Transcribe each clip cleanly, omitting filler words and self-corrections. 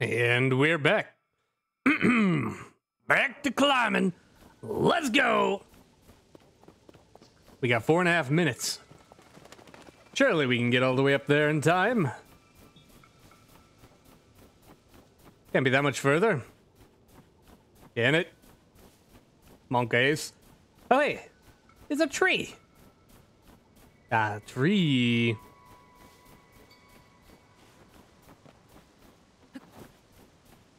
And we're back. Back to climbing. Let's go. We got 4.5 minutes. Surely we can get all the way up there in time. Can't be that much further, can it? Monkeys. Oh, hey, it's a tree. A tree.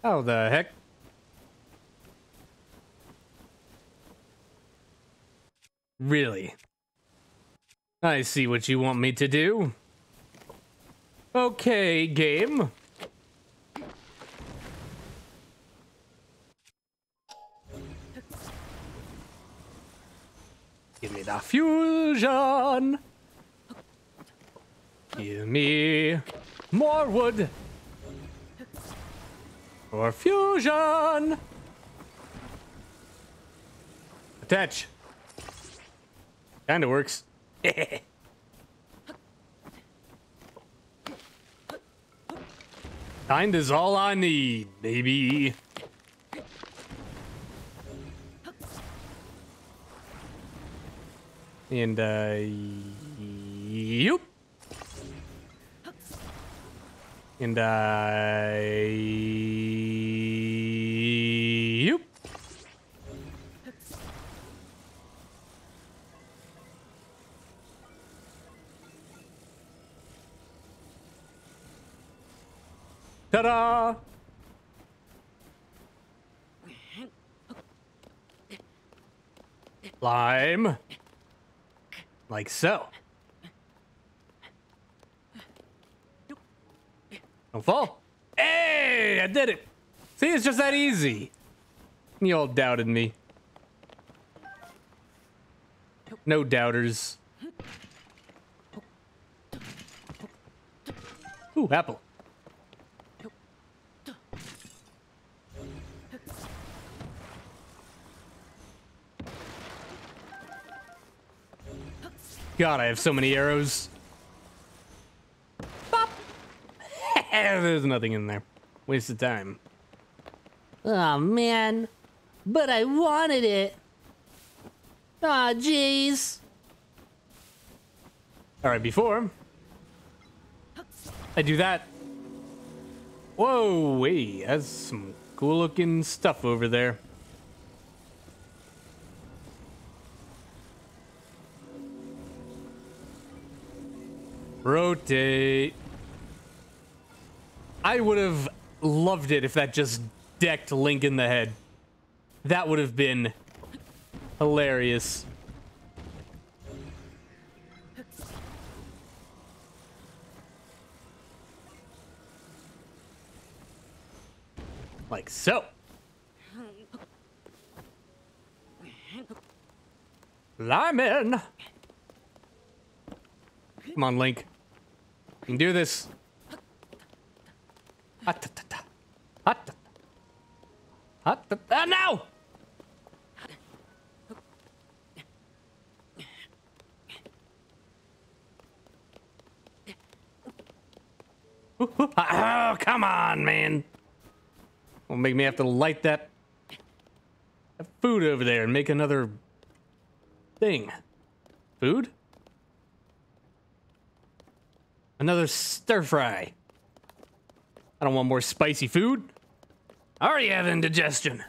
How the heck? Really? I see what you want me to do. Okay, game. Give me the fusion. Give me more wood. Or fusion. Attach. Kinda works. Kinda's all I need, baby. And, yup. And, yup. Ta-da! Climb. Like so. Don't fall. Hey, I did it. See, it's just that easy. You all doubted me. No doubters. Ooh, apple. God, I have so many arrows. Bop. There's nothing in there. Waste of time. Aw, oh, man. But I wanted it. Aw, oh, jeez. Alright, before I do that. Whoa, wait. That's some cool looking stuff over there. Rotate. I would have loved it if that just decked Link in the head. That would have been hilarious. Like so. Lineman. Come on, Link. You can do this. Ha-ta-ta-ta. Ha-ta-ta. Ha-ta-ta. No! Oh, come on, man. Won't make me have to light that food over there and make another thing. Food? Another stir fry. I don't want more spicy food. I already have indigestion.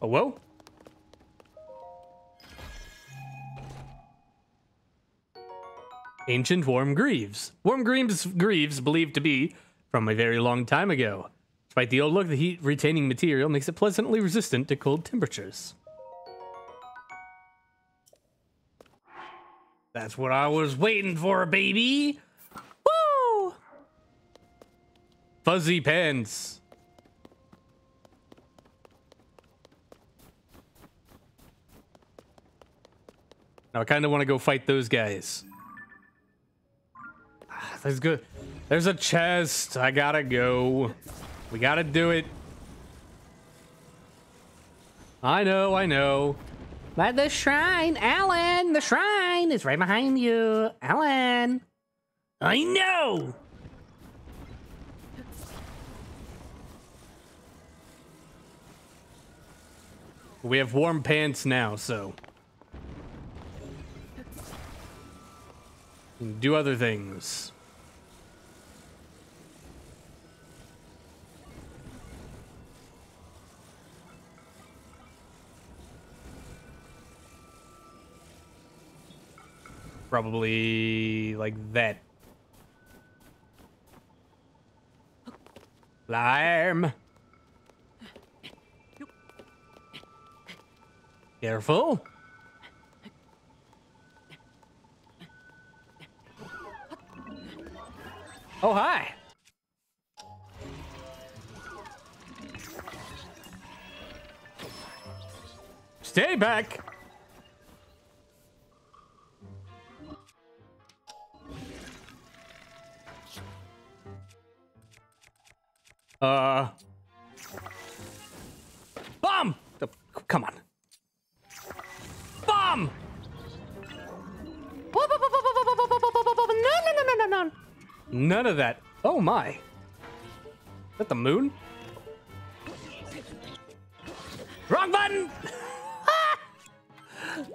Oh, whoa. Ancient warm greaves. Warm greaves believed to be from a very long time ago. Despite the old look, the heat-retaining material makes it pleasantly resistant to cold temperatures. That's what I was waiting for, baby. Woo! Fuzzy pants. Now I kind of want to go fight those guys. Ah, that's good. There's a chest. I gotta go. We gotta do it. I know, I know. By the shrine, Alan! The shrine is right behind you, Alan! I know! We have warm pants now, so we can do other things. Probably like that. Lime. Careful. Oh, hi. Stay back. Bomb! Oh, come on. Bomb! No. None of that. Oh my. Is that the moon? Wrong button!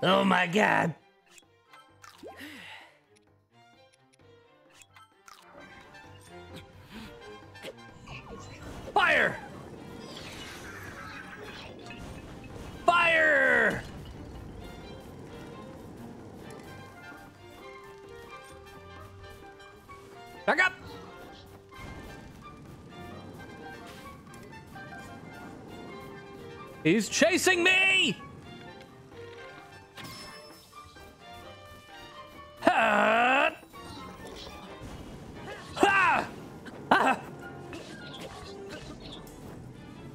Oh my god. Fire! Fire! Back up! He's chasing me!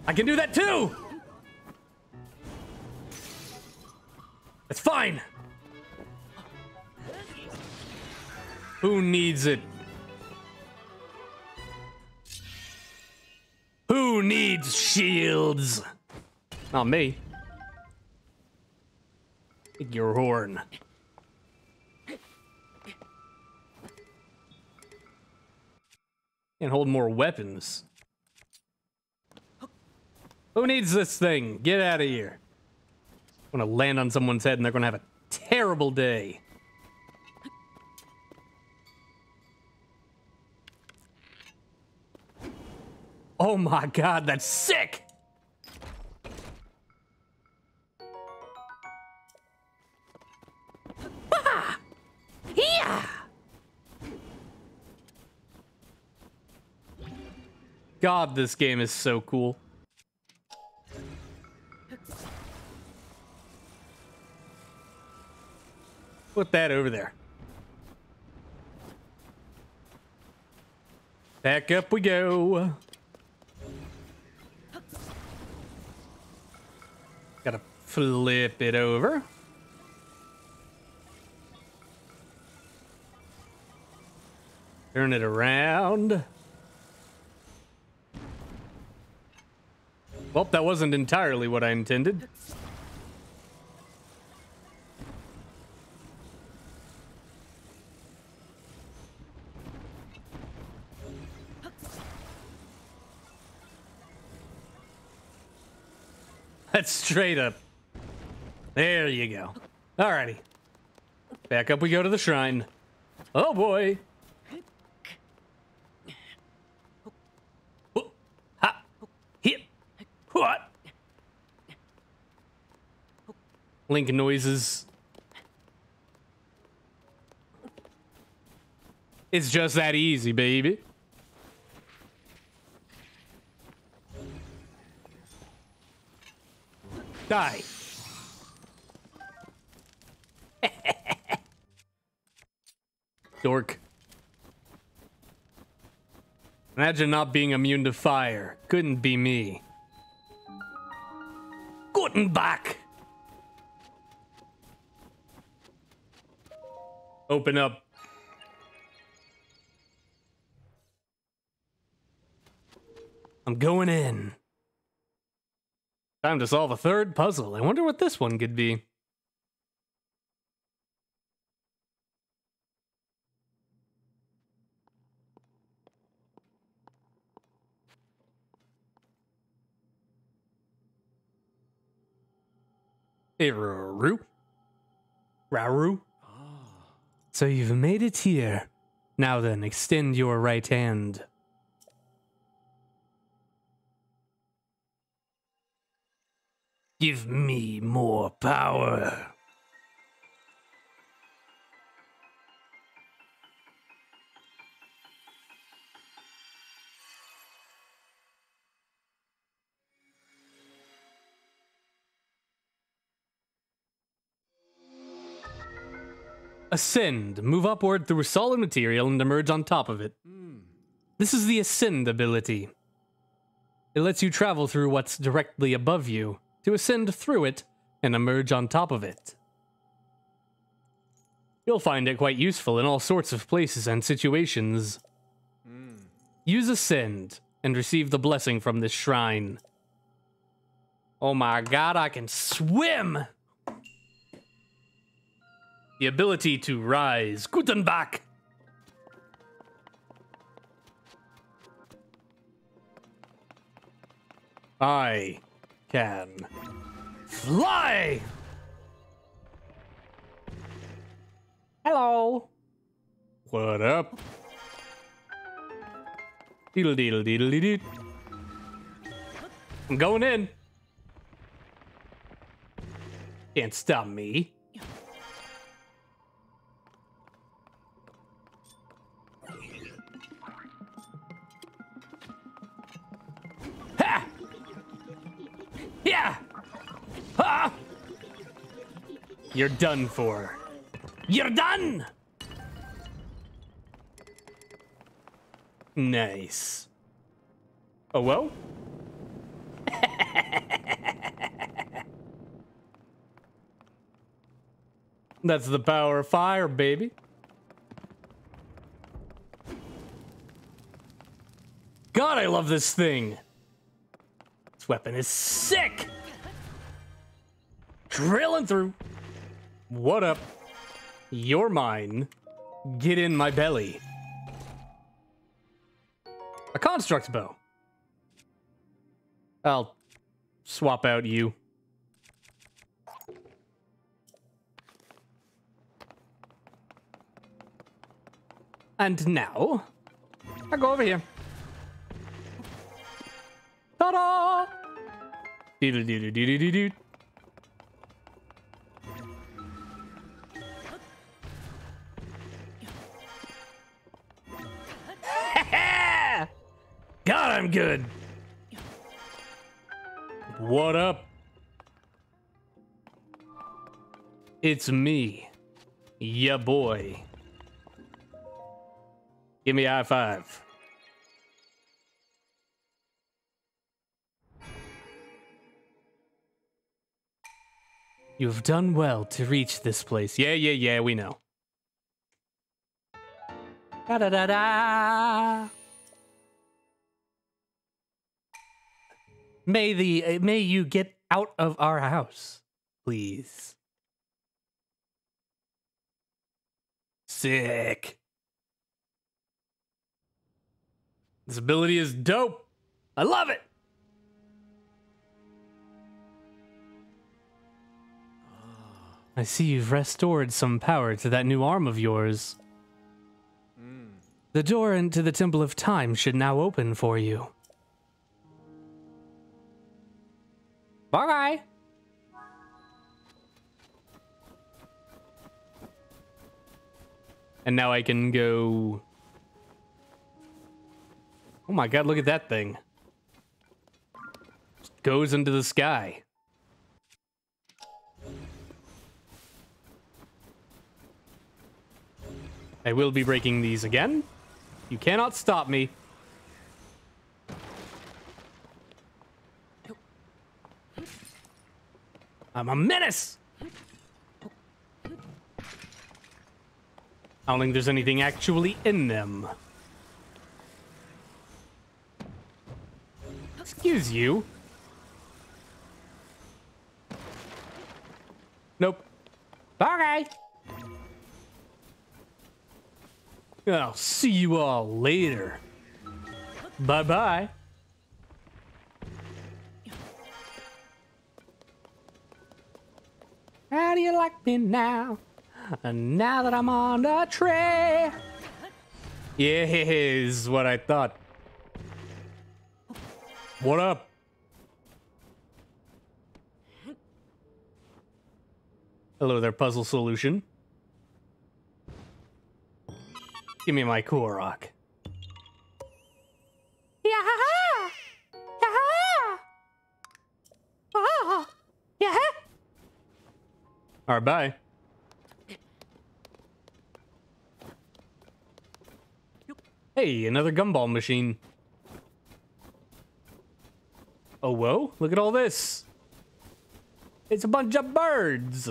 I can do that too. It's fine. Who needs it? Who needs shields? Not me. Take your horn. Can't hold more weapons. Who needs this thing? Get out of here. I'm gonna land on someone's head and they're gonna have a terrible day. Oh my god, that's sick! Ah! Yeah! God, this game is so cool. Put that over there. Back up we go. Gotta flip it over. Turn it around. Well, that wasn't entirely what I intended. That's straight up. There you go. Alrighty. Back up we go to the shrine. Oh boy. Ha. Hit. What? Link noises. It's just that easy, baby. Die. Dork. Imagine not being immune to fire. Couldn't be me. Guten back. Open up. I'm going in. Time to solve a third puzzle. I wonder what this one could be. Rauru. So you've made it here. Now then, extend your right hand. Give me more power. Ascend. Move upward through solid material and emerge on top of it. This is the Ascend ability. It lets you travel through what's directly above you to ascend through it and emerge on top of it. You'll find it quite useful in all sorts of places and situations. Use Ascend and receive the blessing from this shrine. Oh my god, I can swim! The ability to rise. Guten Tag. I can fly. Hello. What up? Deedle deedle deedle deedle. I'm going in. Can't stop me. Yeah! Ha! You're done for. You're done! Nice. Oh, well? That's the power of fire, baby. God, I love this thing. Weapon is sick. Drilling through. What up? You're mine. Get in my belly. A construct bow. I'll swap out you. And now, I go over here. Ta-da! Doo-doo-doo-doo-doo-doo-doo. God, I'm good. What up? It's me. Ya boy. Give me a high five. You have done well to reach this place. Yeah, we know. Da-da-da-da! May you get out of our house, please. Sick. This ability is dope. I love it. I see you've restored some power to that new arm of yours. The door into the Temple of Time should now open for you. Bye-bye. And now I can go... Oh my god, look at that thing. Just goes into the sky. I will be breaking these again. You cannot stop me. I'm a menace! I don't think there's anything actually in them. Excuse you. Nope. Bye! I'll see you all later. Bye-bye. do you like me now? And now that I'm on the tray. Yes, what I thought. What up? Hello there, puzzle solution. Give me my cool rock. Yeah-ha-ha! Yeah-ha! Oh! Yeah! Alright, bye. Hey, another gumball machine. Oh, whoa, look at all this. It's a bunch of birds.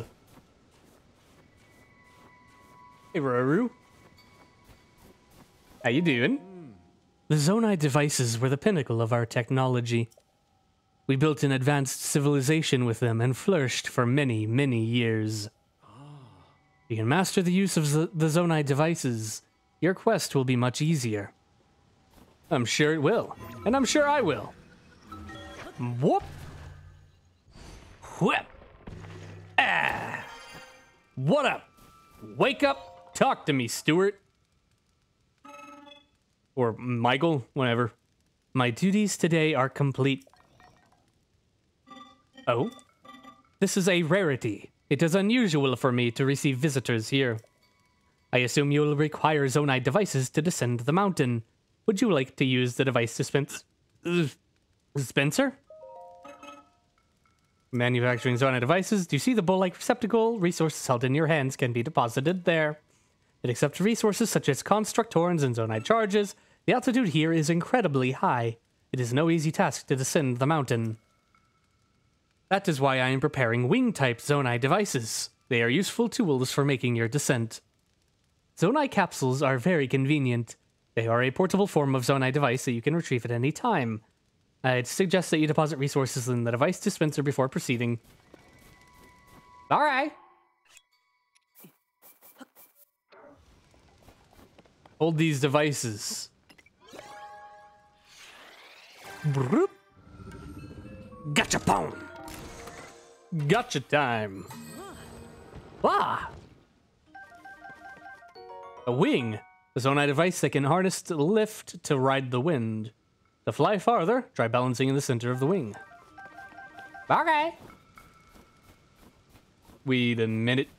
Hey, Rauru. How you doing? The Zonai devices were the pinnacle of our technology. We built an advanced civilization with them and flourished for many, many years. If you can master the use of the Zonai devices, your quest will be much easier. I'm sure it will, and I'm sure I will. Whoop! Whoop! Ah! What up? Wake up! Talk to me, Stuart. Or Michael, whatever. My duties today are complete. Oh? This is a rarity. It is unusual for me to receive visitors here. I assume you will require Zonai devices to descend the mountain. Would you like to use the device dispenser? Manufacturing Zonai devices. Do you see the bowl-like receptacle? Resources held in your hands can be deposited there. It accepts resources such as construct horns and Zonai charges. The altitude here is incredibly high. It is no easy task to descend the mountain. That is why I am preparing wing-type Zonai devices. They are useful tools for making your descent. Zonai capsules are very convenient. They are a portable form of Zonai device that you can retrieve at any time. I'd suggest that you deposit resources in the device dispenser before proceeding. Alright. Hold these devices. Broop. Gotcha pong. Gotcha time. Ah! A wing. A Zonai device that can harness lift to ride the wind. To fly farther, try balancing in the center of the wing. Okay. Wait a minute.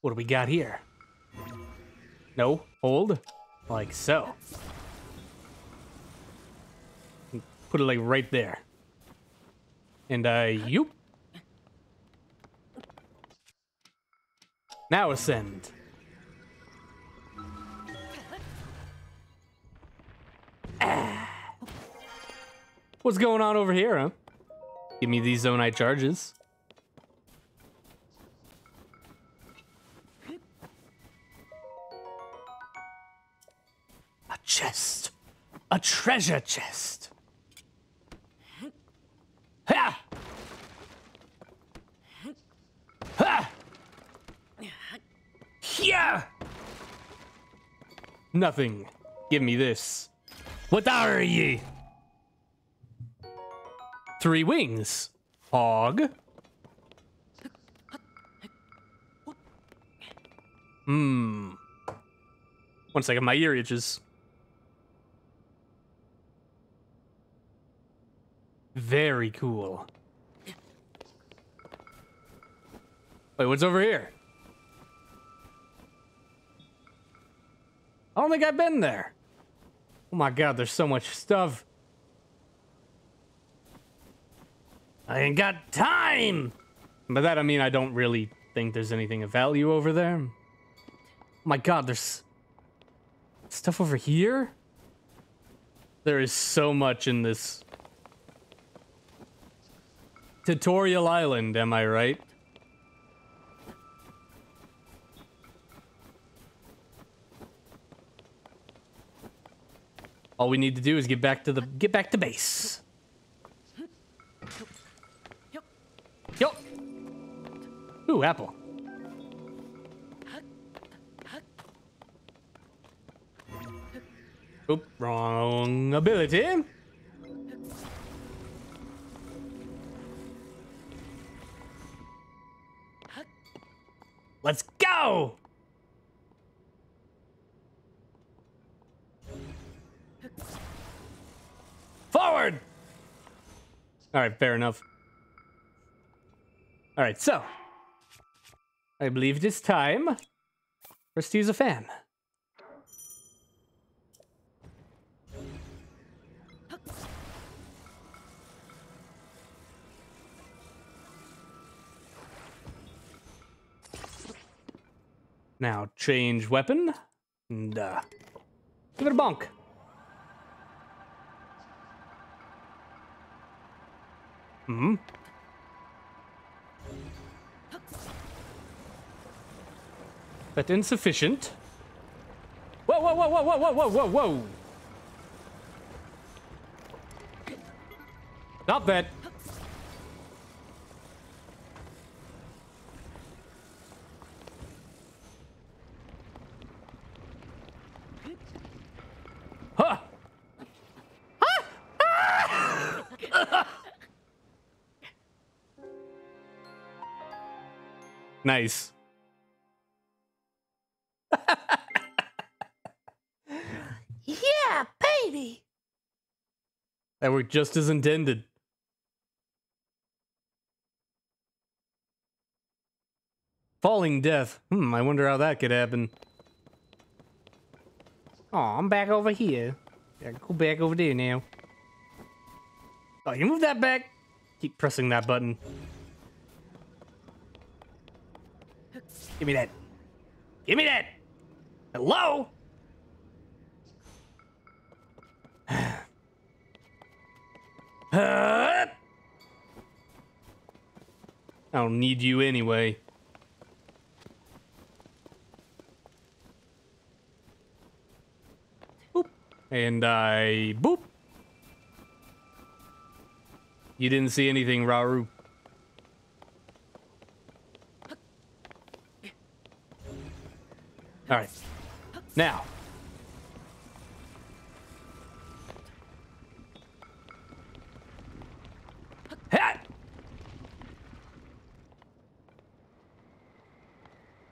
What do we got here? No, hold. Like so. Put it like right there. And yoop. Now ascend. Ah. What's going on over here, huh? Give me these Zonai charges. A chest. A treasure chest. Ha! Ha! Yeah! Nothing. Give me this. What are ye? 3 wings. Hog. Hmm. One second, my ear itches. Very cool. Wait, what's over here? I don't think I've been there. Oh my god, there's so much stuff. I ain't got time! By that I mean I don't really think there's anything of value over there. Oh my god, there's stuff over here? There is so much in this tutorial island, am I right? All we need to do is get back to base. Yo. Ooh, apple. Oop, wrong ability. Let's go! Forward! Alright, fair enough. Alright, so. I believe it is time for us to use a fan. Now change weapon and give it a bonk. Hmm. But insufficient. Whoa, whoa, whoa, whoa, whoa, whoa, whoa, whoa. Stop that. Nice. Yeah, baby. That worked just as intended. Falling death. I wonder how that could happen. Oh, I'm back over here. Yeah, go back over there now. Oh, you move that back. Keep pressing that button. Give me that. Give me that. Hello? I don't need you anyway. Boop. And I boop. You didn't see anything, Rauru. All right, now.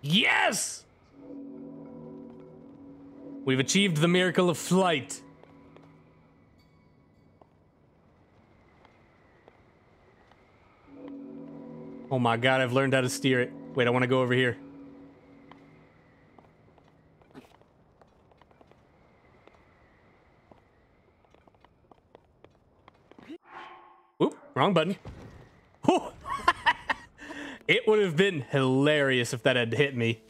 Yes! We've achieved the miracle of flight. Oh my God, I've learned how to steer it. Wait, I want to go over here. Wrong button. It would have been hilarious if that had hit me.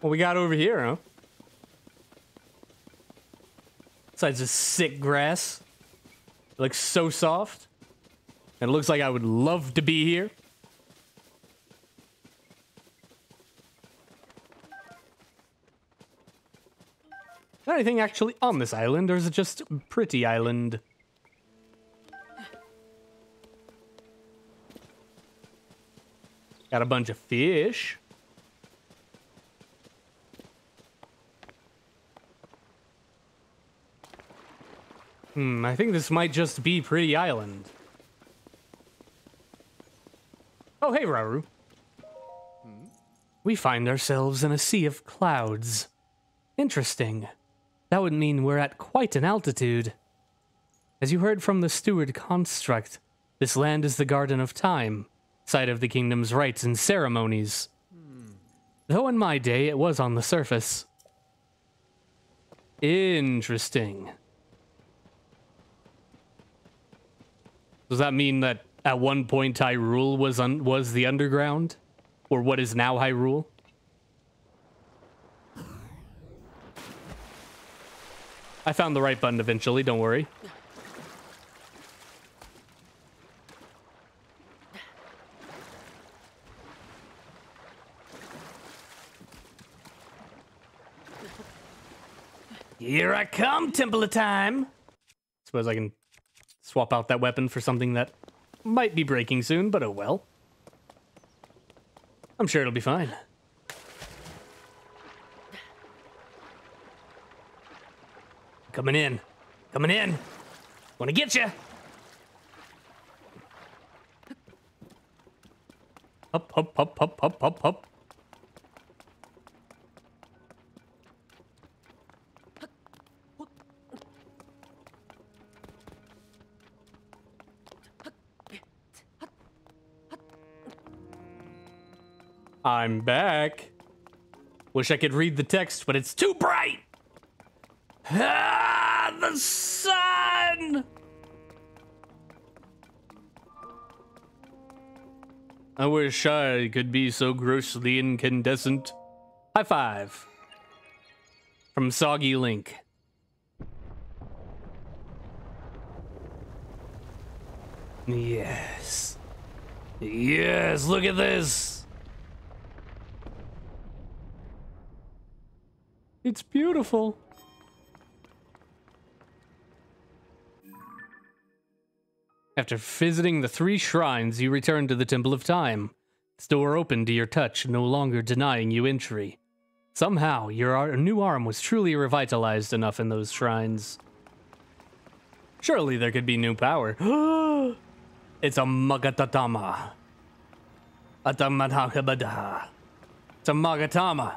What we got over here, huh? Besides this sick grass. It looks so soft. And it looks like I would love to be here. Is there anything actually on this island, or is it just a pretty island? Got a bunch of fish. I think this might just be Pretty Island. Oh, hey, Rauru. We find ourselves in a sea of clouds. Interesting. That would mean we're at quite an altitude. As you heard from the steward construct, this land is the Garden of Time, site of the kingdom's rites and ceremonies. Though in my day, it was on the surface. Interesting. Does that mean that at one point Hyrule was the underground? Or what is now Hyrule? I found the right button eventually, don't worry. Here I come, Temple of Time! Suppose I can swap out that weapon for something that might be breaking soon, but oh well. I'm sure it'll be fine. Coming in. Coming in. Wanna get ya. Hop, hop, hop, hop, hop, hop, hop. I'm back. Wish I could read the text, but it's too bright. Ah, the sun! I wish I could be so grossly incandescent. High five. From Soggy Link. Yes. Yes, look at this. It's beautiful. After visiting the three shrines, you return to the Temple of Time. Its door opened to your touch, no longer denying you entry. Somehow, your new arm was truly revitalized enough in those shrines. Surely there could be new power. It's a Magatama. It's a Magatama. It's a Magatama.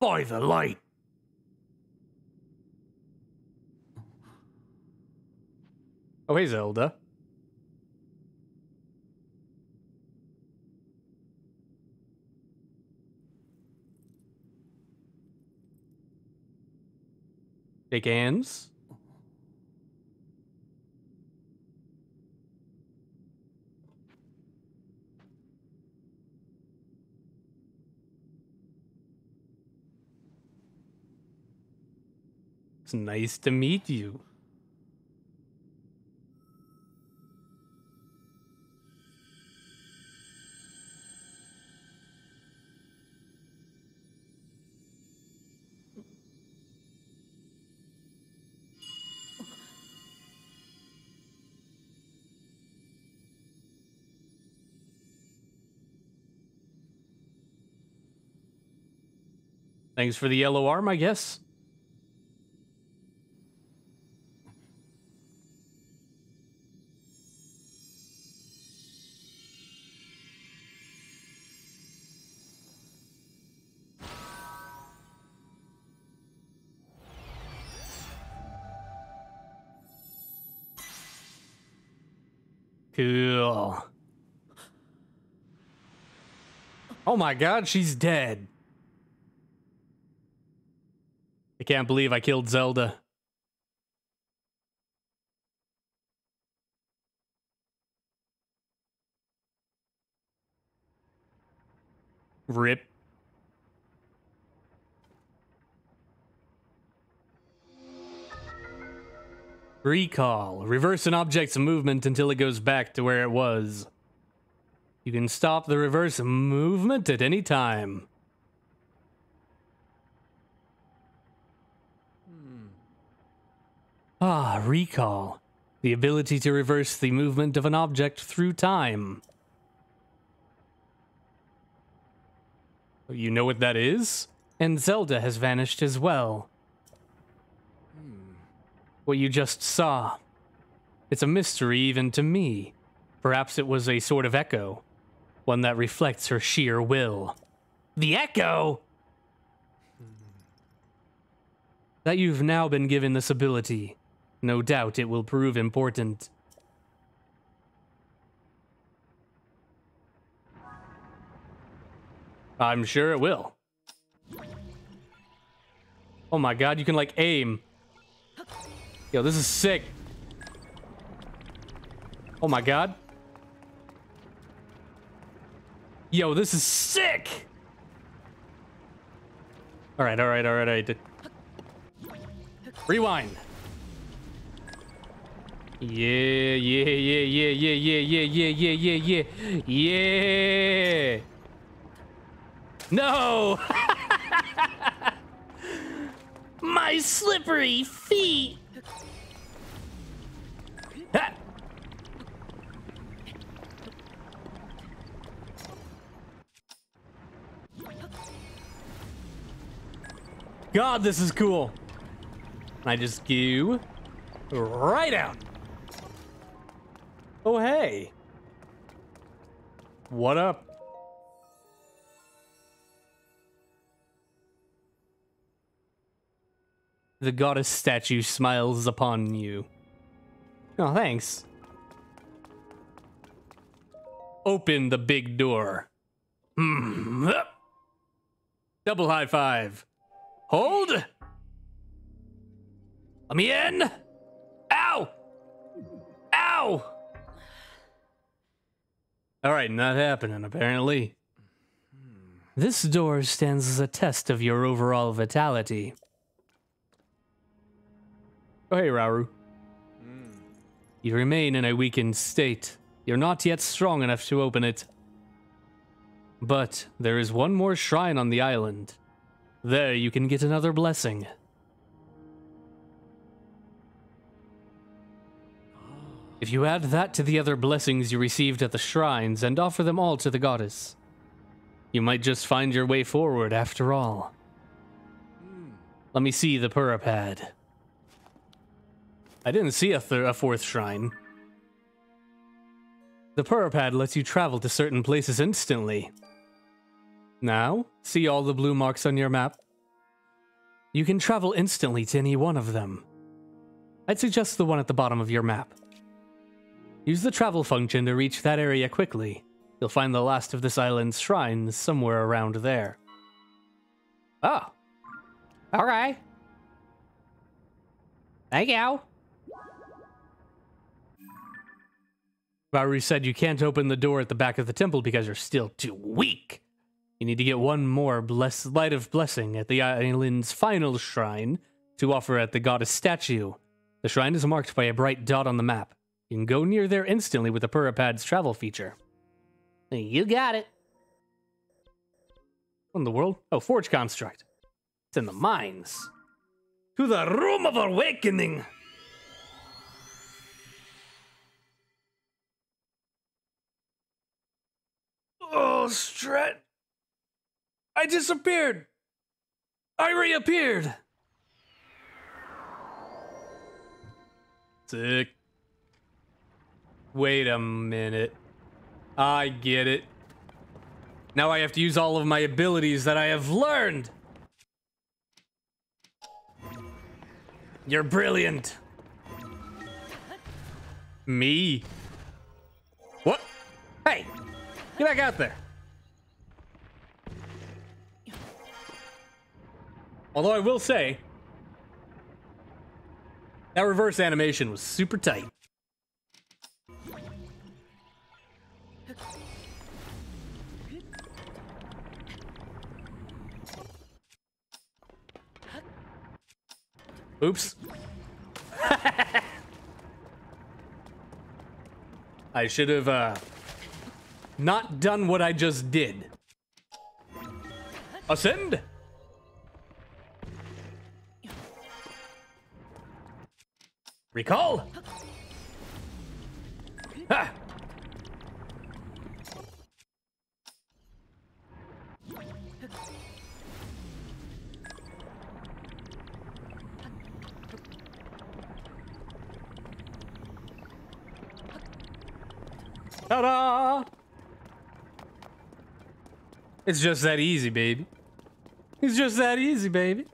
By the light. Oh, hey, Zelda. Shake hands. It's nice to meet you. Thanks for the yellow arm, I guess. Cool. Oh my god, she's dead. I can't believe I killed Zelda. RIP. Recall. Reverse an object's movement until it goes back to where it was. You can stop the reverse movement at any time. Ah, recall. The ability to reverse the movement of an object through time. You know what that is? And Zelda has vanished as well. What you just saw. It's a mystery even to me. Perhaps it was a sort of echo. One that reflects her sheer will. The echo? That you've now been given this ability. No doubt it will prove important. I'm sure it will. Oh my god, you can like aim. Yo, this is sick. Oh my god. Yo, this is sick! Alright, alright, alright, alright. Rewind. Yeah, yeah, yeah, yeah, yeah, yeah, yeah, yeah, yeah, yeah, yeah. Yeah. No! My slippery feet! God, this is cool. I just go right out. Oh, hey. What up? The goddess statue smiles upon you. Oh, thanks. Open the big door. Double high five. Hold. Let me in. Ow. Ow. All right, not happening, apparently. This door stands as a test of your overall vitality. Oh, hey, Rauru. You remain in a weakened state. You're not yet strong enough to open it. But there is one more shrine on the island. There you can get another blessing. If you add that to the other blessings you received at the shrines and offer them all to the goddess, you might just find your way forward after all. Let me see the Purah Pad. I didn't see a fourth shrine. The Purah Pad lets you travel to certain places instantly. Now, see all the blue marks on your map? You can travel instantly to any one of them. I'd suggest the one at the bottom of your map. Use the travel function to reach that area quickly. You'll find the last of this island's shrines somewhere around there. Oh. Alright. Thank you. Rauru said you can't open the door at the back of the temple because you're still too weak. You need to get one more light of blessing at the island's final shrine to offer at the goddess statue. The shrine is marked by a bright dot on the map. You can go near there instantly with the Purah Pad's travel feature. You got it. What in the world? Oh, Forge Construct. It's in the mines. To the Room of Awakening! Oh, Strat! I disappeared! I reappeared! Sick. Wait a minute. I get it. Now I have to use all of my abilities that I have learned. You're brilliant. Me? What? Hey, get back out there. Although I will say, that reverse animation was super tight. Oops. I should have not done what I just did. Ascend. Recall. Ha. Ta-da! It's just that easy, baby. It's just that easy, baby.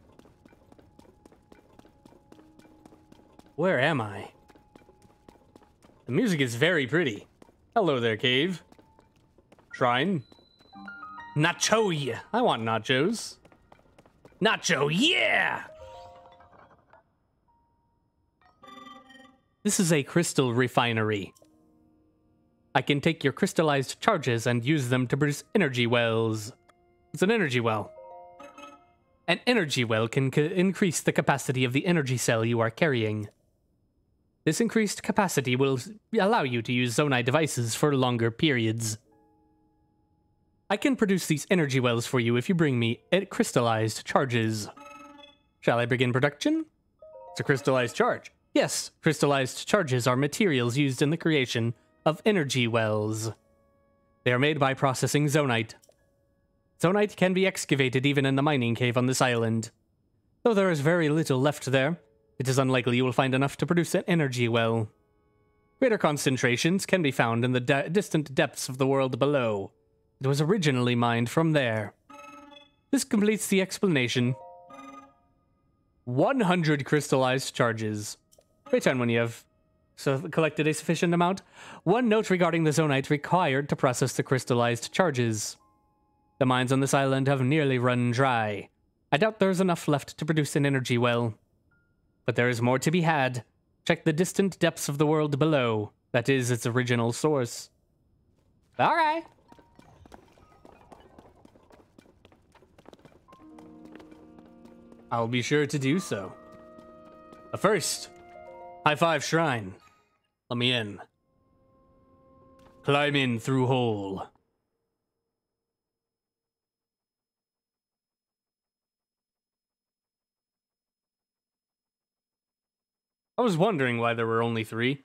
Where am I? The music is very pretty. Hello there, cave. Shrine. Nacho, yeah. I want nachos. Nacho, yeah! This is a crystal refinery. I can take your crystallized charges and use them to produce energy wells. It's an energy well. An energy well can increase the capacity of the energy cell you are carrying. This increased capacity will allow you to use Zonai devices for longer periods. I can produce these energy wells for you if you bring me crystallized charges. Shall I begin production? It's a crystallized charge. Yes, crystallized charges are materials used in the creation of energy wells. They are made by processing zonite. Zonite can be excavated even in the mining cave on this island. Though there is very little left there, it is unlikely you will find enough to produce an energy well. Greater concentrations can be found in the distant depths of the world below. It was originally mined from there. This completes the explanation. 100 crystallized charges. Return when you have collected a sufficient amount. One note regarding the Zonite required to process the crystallized charges. The mines on this island have nearly run dry. I doubt there's enough left to produce an energy well. But there is more to be had. Check the distant depths of the world below. That is its original source. All right. I'll be sure to do so. But first, High Five Shrine. Let me in. Climb in through hole. I was wondering why there were only 3.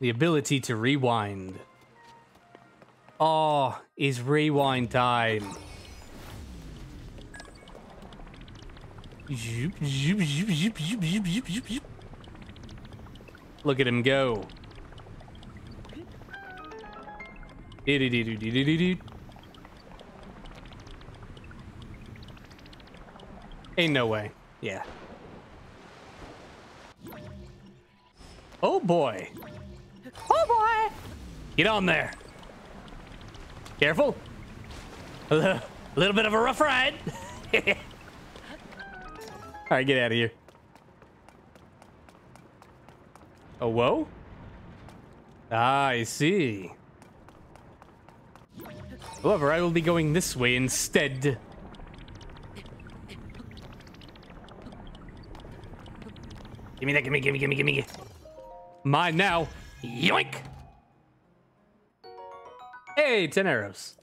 The ability to rewind. Oh, it's rewind time. Zoop, zoop, zoop, zoop, zoop, zoop, zoop, zoop. Look at him go. Ain't no way. Yeah. Oh boy. Oh boy! Get on there. Careful. A little bit of a rough ride. All right, get out of here. Oh, whoa. I see. However, I will be going this way instead. Gimme that, gimme. Mine now. Yoink! Hey, 10 arrows.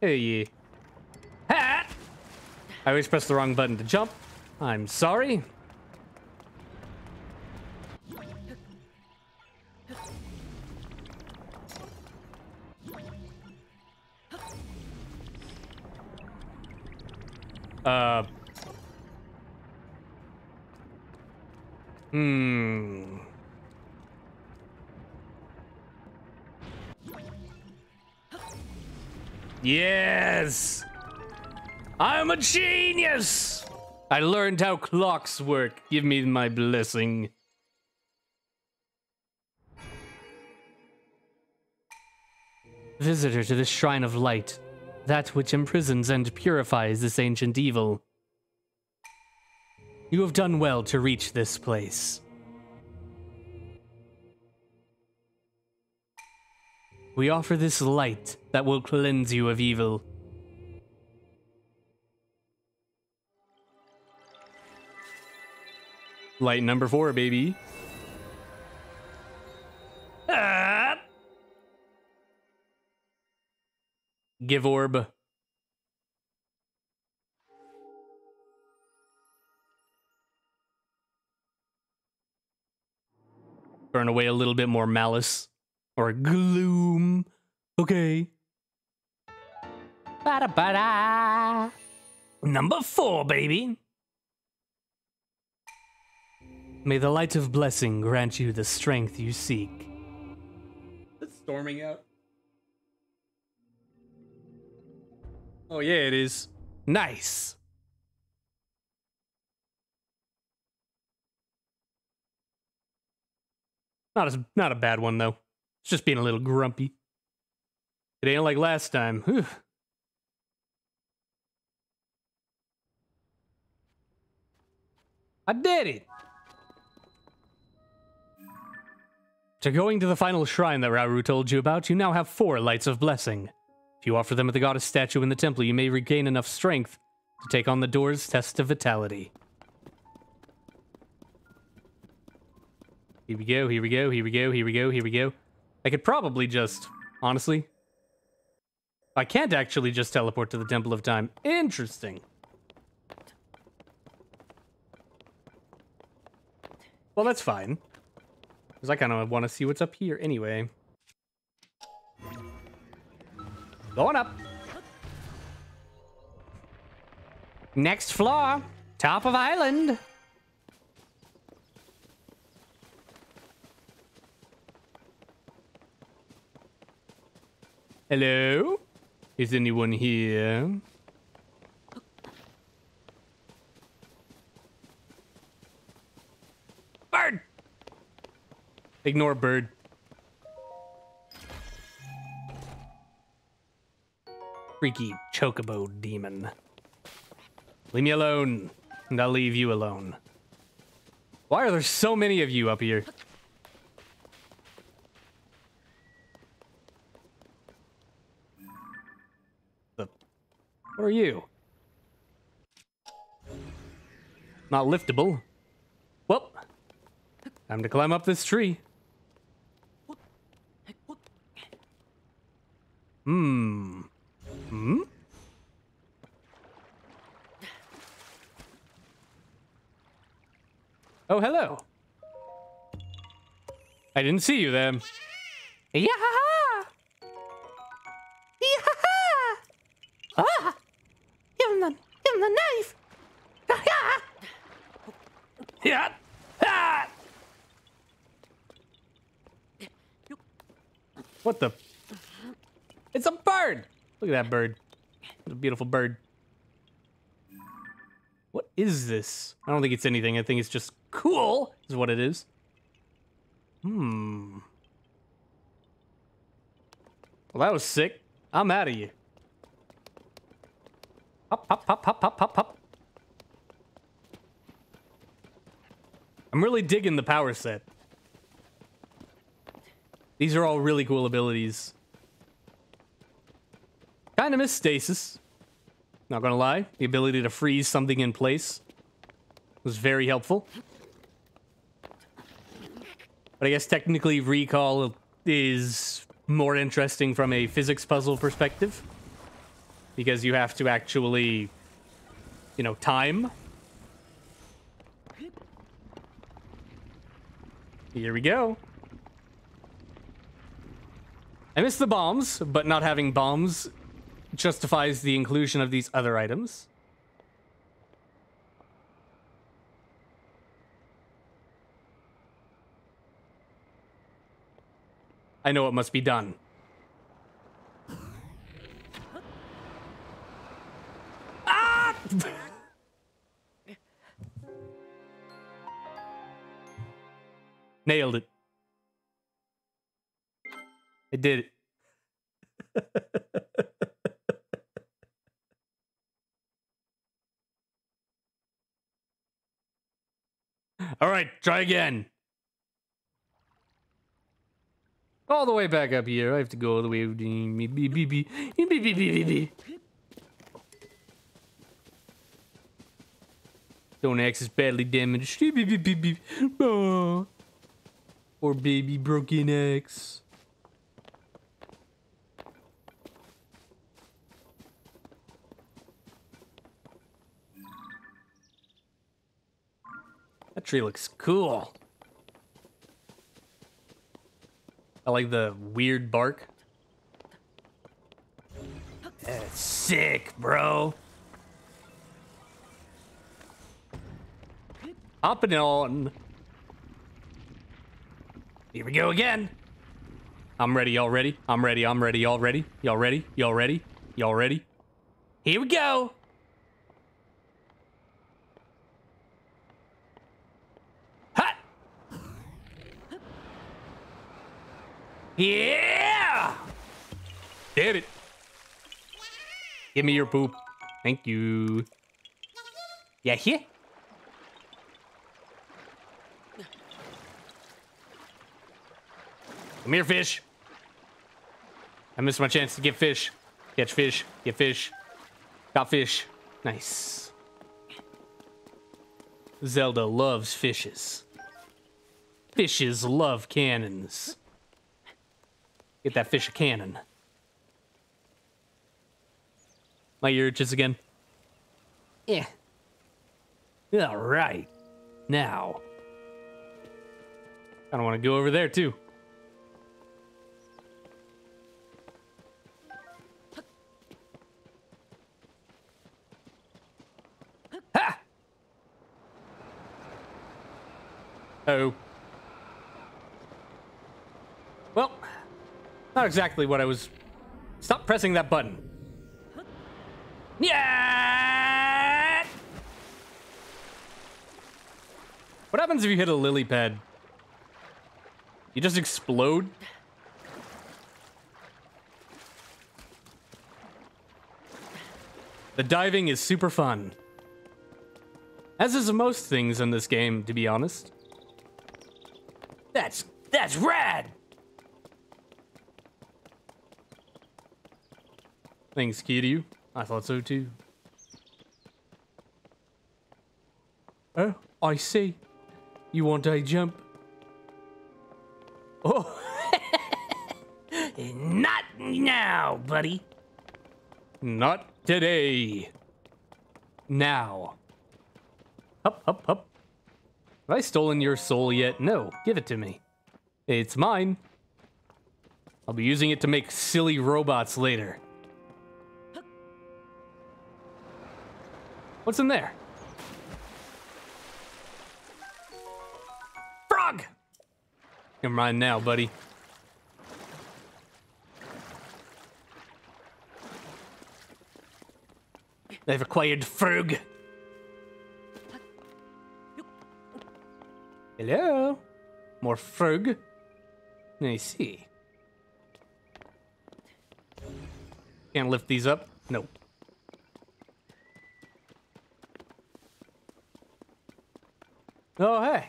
Hey. Ha! I always press the wrong button to jump. I'm sorry. Yes! I'm a genius! I learned how clocks work. Give me my blessing. Visitor to this shrine of light, that which imprisons and purifies this ancient evil. You have done well to reach this place. We offer this light that will cleanse you of evil. Light number 4, baby. Ah! Give orb. Burn away a little bit more malice. Or gloom. Okay. Ba-da-ba-da. Number 4, baby. May the light of blessing grant you the strength you seek. It's storming out. Oh yeah, it is. Nice. Not a bad one though. It's just being a little grumpy. It ain't like last time. Whew. I did it! After going to the final shrine that Rauru told you about, you now have 4 lights of blessing. If you offer them at the goddess statue in the temple, you may regain enough strength to take on the door's test of vitality. Here we go, here we go, here we go, here we go, here we go. I could probably just, honestly. I can't actually just teleport to the Temple of Time. Interesting. Well, that's fine. Because I kind of want to see what's up here anyway. Going up. Next floor, top of island. Hello? Is anyone here? Bird! Ignore bird. Freaky chocobo demon. Leave me alone, and I'll leave you alone. Why are there so many of you up here? What are you? Not liftable. Well, time to climb up this tree. Oh, hello. I didn't see you there. Yeah. Yeah. Ah. The knife. Yeah. Ah. What the? It's a bird. Look at that bird. What a beautiful bird. What is this? I don't think it's anything. I think it's just cool is what it is. Well, that was sick. I'm out of here. Hop, hop, hop, hop, hop, hop, hop. I'm really digging the power set. These are all really cool abilities. Kind of miss stasis. Not gonna lie. The ability to freeze something in place was very helpful. But I guess technically recall is more interesting from a physics puzzle perspective. Because you have to actually, you know, time. Here we go. I miss the bombs, but not having bombs justifies the inclusion of these other items. I know what must be done. Nailed it. I did it. All right, try again. All the way back up here. I have to go all the way. Don't axe is badly damaged. Oh. Poor baby broken axe. That tree looks cool. I like the weird bark. That's sick, bro. Hopping on. Here we go again. I'm ready, y'all ready? I'm ready, I'm ready, y'all ready? Y'all ready? Y'all ready? Y'all ready? Here we go. Ha! Yeah! Did it. Give me your poop. Thank you. Yeah, here. Come here, fish. I missed my chance to get fish. Catch fish. Get fish. Got fish. Nice. Zelda loves fishes. Fishes love cannons. Get that fish a cannon. My ear itches again. Yeah. All right. Now. I don't want to go over there, too. Not exactly what I was... Stop pressing that button. Yeah! What happens if you hit a lily pad? You just explode? The diving is super fun. As is most things in this game, to be honest. That's rad! Thanks, Kiryu. I thought so too. Oh, I see. You want a jump? Oh! Not now, buddy. Not today. Now. Hup, hup, hup. Have I stolen your soul yet? No, give it to me. It's mine. I'll be using it to make silly robots later. What's in there? Frog! You're mine now, buddy. They've acquired frog. Hello? More frog? I see. Can't lift these up? Nope. Oh, hey.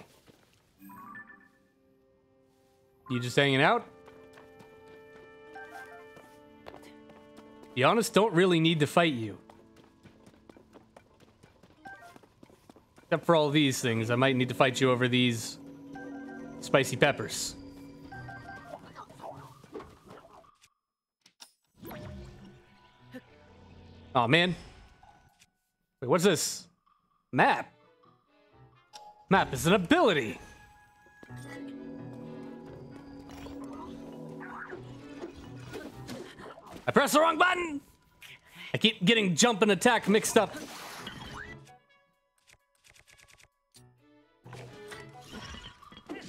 You just hanging out? The honest don't really need to fight you. Except for all these things. I might need to fight you over these spicy peppers. Oh, man. Wait, what's this? Map. Map is an ability. I pressed the wrong button. I keep getting jump and attack mixed up.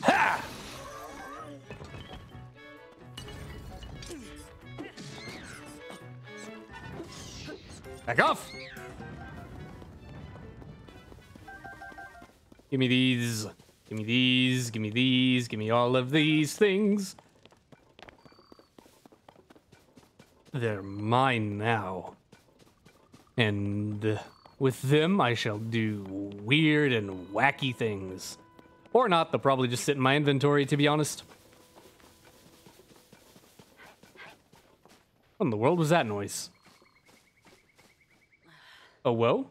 Ha! Back off. Give me these, give me these, give me these, give me all of these things. They're mine now. And with them, I shall do weird and wacky things. Or not, they'll probably just sit in my inventory, to be honest. What in the world was that noise? Oh, whoa?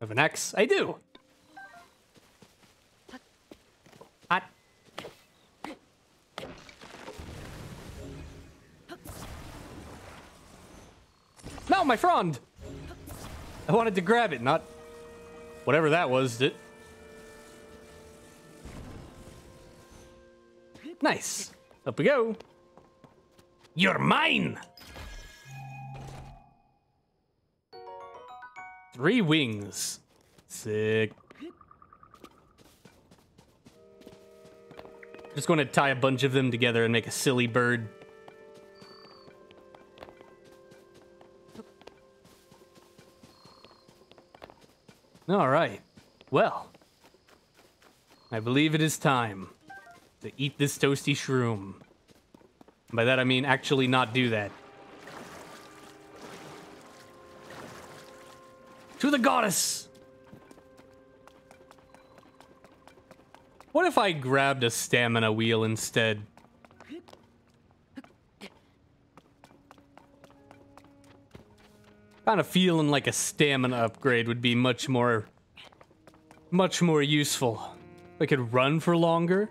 Have an axe? I do! Hot. No, my frond! I wanted to grab it, not... Whatever that was, did... Nice! Up we go! You're mine! 3 wings. Sick. Just going to tie a bunch of them together and make a silly bird. All right. Well, I believe it is time to eat this toasty shroom. By that I mean actually not do that. To the goddess! What if I grabbed a stamina wheel instead? Kind of feeling like a stamina upgrade would be much more useful. I could run for longer.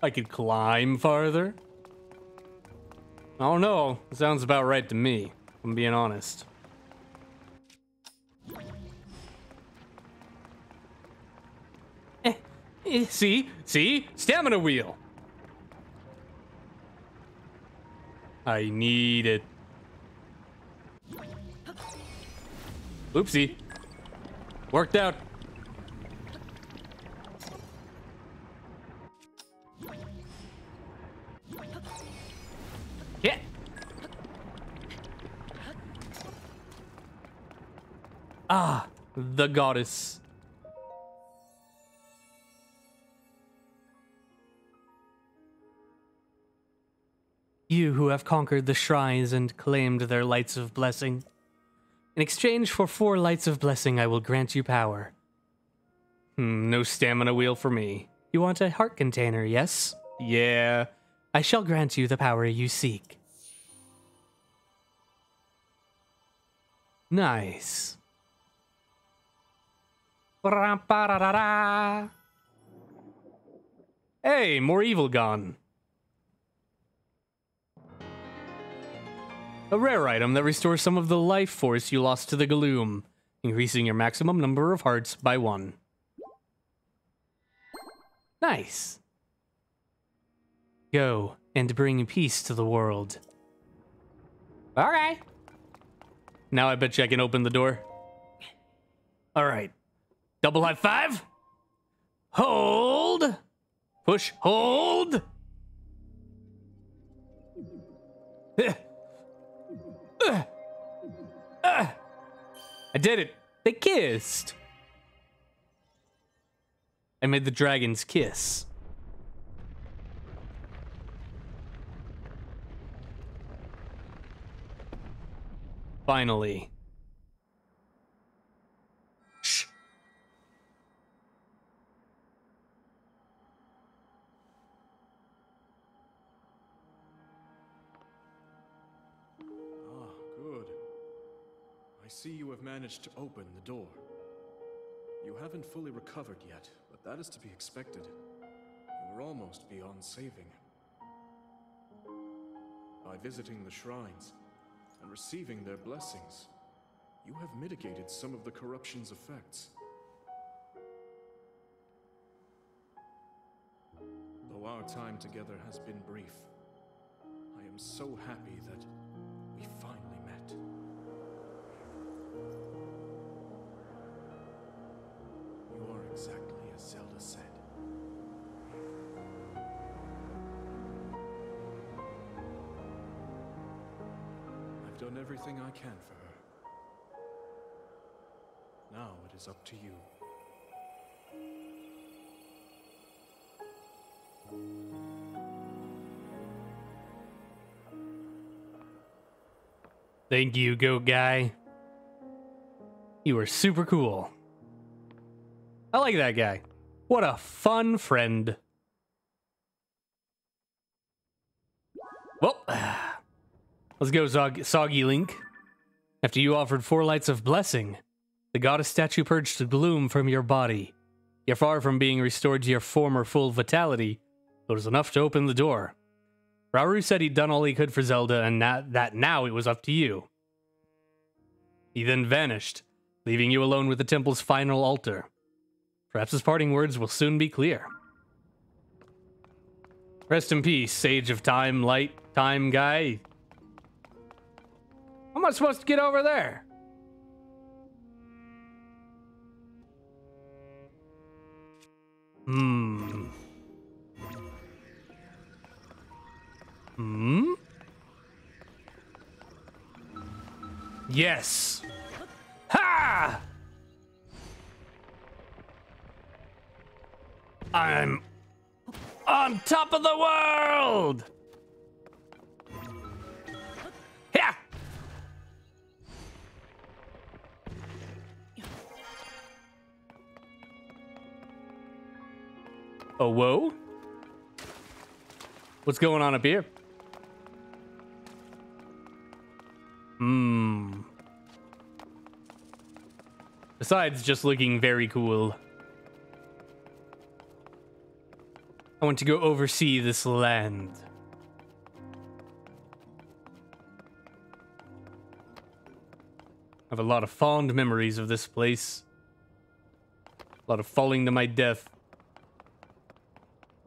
I could climb farther. I don't know. It sounds about right to me, if I'm being honest. See? Stamina wheel! I need it. Oopsie. Worked out. Yeah. Ah, the goddess. You who have conquered the shrines and claimed their lights of blessing. In exchange for 4 lights of blessing, I will grant you power. No stamina wheel for me. You want a heart container, yes? Yeah. I shall grant you the power you seek. Nice. Hey, more evil gone. A rare item that restores some of the life force you lost to the Gloom, increasing your maximum number of hearts by 1. Nice. Go and bring peace to the world. All right. Now I bet you I can open the door. All right. Double high five. Hold. Push hold. I did it. They kissed. I made the dragons kiss. Finally. Shh. I see you have managed to open the door. You haven't fully recovered yet, but that is to be expected. You were almost beyond saving. By visiting the shrines and receiving their blessings, you have mitigated some of the corruption's effects. Though our time together has been brief, I am so happy that we finally met. You are exactly as Zelda said. I've done everything I can for her. Now it is up to you. Thank you, Go Guy. You are super cool. I like that guy. What a fun friend. Well, let's go, Soggy Link. After you offered 4 lights of blessing, the goddess statue purged the gloom from your body. You're far from being restored to your former full vitality, but it was enough to open the door. Rauru said he'd done all he could for Zelda and that now it was up to you. He then vanished, leaving you alone with the temple's final altar. Perhaps his parting words will soon be clear. Rest in peace, Sage of Time, Light, Time Guy. How am I supposed to get over there? Yes. Ha! I'm on top of the world! Yeah! Oh, whoa? What's going on up here? Besides just looking very cool. I want to go oversee this land. I have a lot of fond memories of this place. A lot of falling to my death.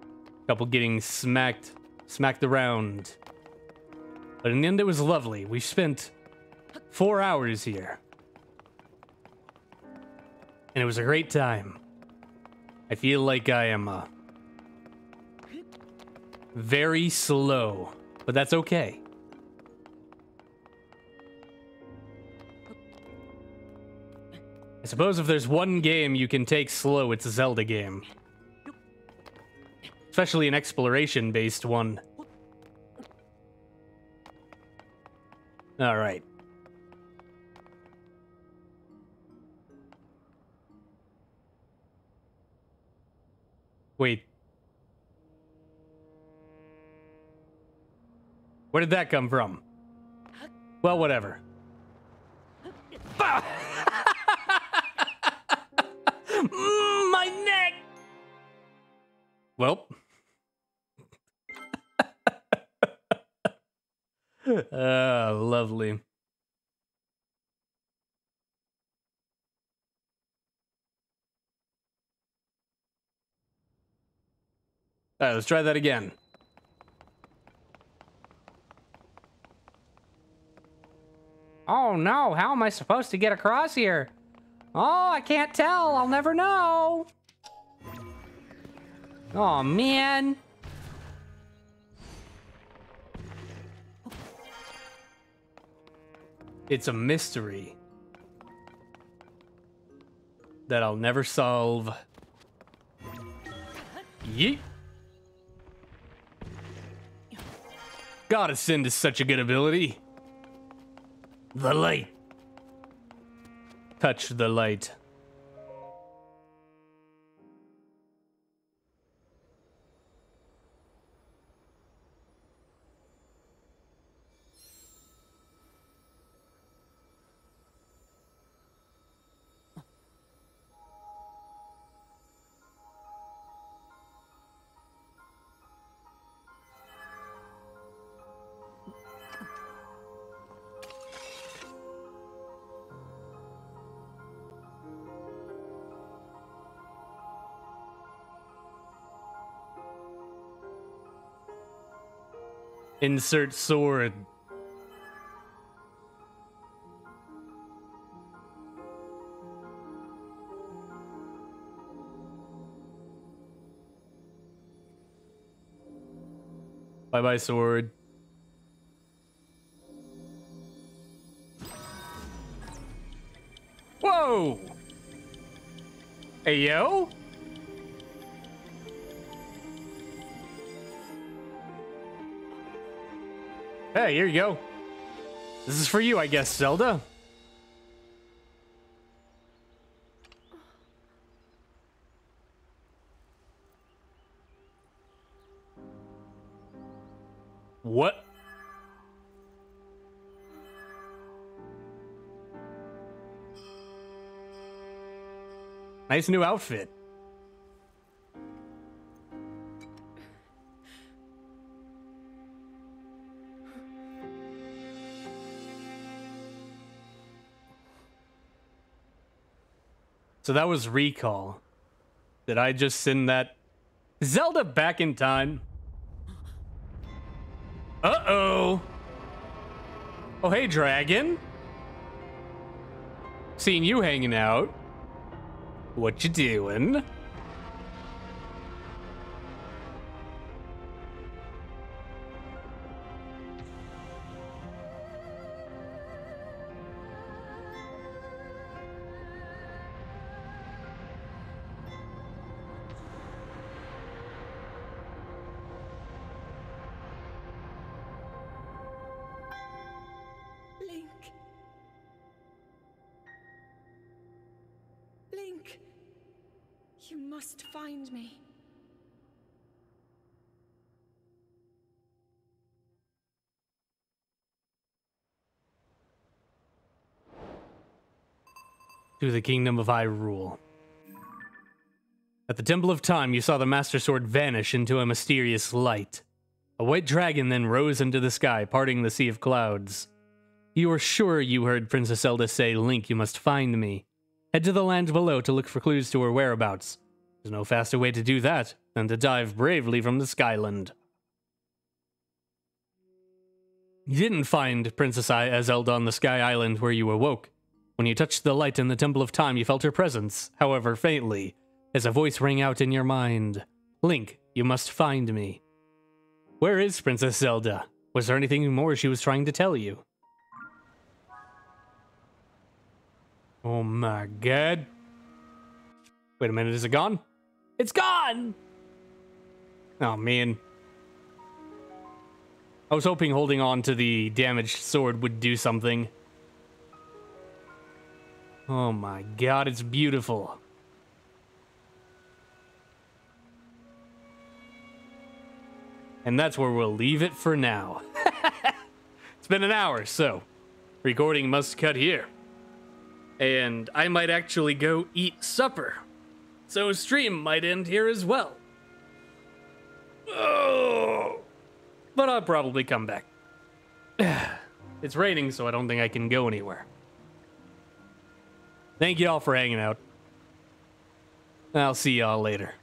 A couple getting smacked around. But in the end, it was lovely. We spent 4 hours here. and it was a great time. I feel like I am very slow, but that's okay. I suppose if there's one game you can take slow, it's a Zelda game. Especially an exploration-based one. Alright. Wait. Where did that come from? Well, whatever. My neck! Well. Lovely. All right, let's try that again. Oh no, how am I supposed to get across here? Oh, I can't tell. I'll never know. Oh man. It's a mystery that I'll never solve. Yeet. Goddess is such a good ability. The light. Touch the light. Insert sword. Bye-bye, sword. Whoa! Hey, yo! Hey, here you go. This is for you, I guess, Zelda. What? Nice new outfit. So that was recall. Did I just send that Zelda back in time? Uh-oh. Oh, hey, dragon. Seen you hanging out. What you doing? To the kingdom of Hyrule. At the Temple of Time, you saw the Master Sword vanish into a mysterious light. A white dragon then rose into the sky, parting the sea of clouds. You were sure you heard Princess Zelda say, "Link, you must find me. Head to the lands below to look for clues to her whereabouts." There's no faster way to do that than to dive bravely from the Skyland. You didn't find Princess Zelda on the Sky Island where you awoke. When you touched the light in the Temple of Time, you felt her presence, however faintly, as a voice rang out in your mind. Link, you must find me. Where is Princess Zelda? Was there anything more she was trying to tell you? Oh my god. Wait a minute, is it gone? It's gone! Oh man. I was hoping holding on to the damaged sword would do something. Oh my god, it's beautiful. And that's where we'll leave it for now. It's been an hour, so recording must cut here. And I might actually go eat supper. So stream might end here as well. Oh, but I'll probably come back. It's raining, so I don't think I can go anywhere. Thank you all for hanging out. I'll see y'all later.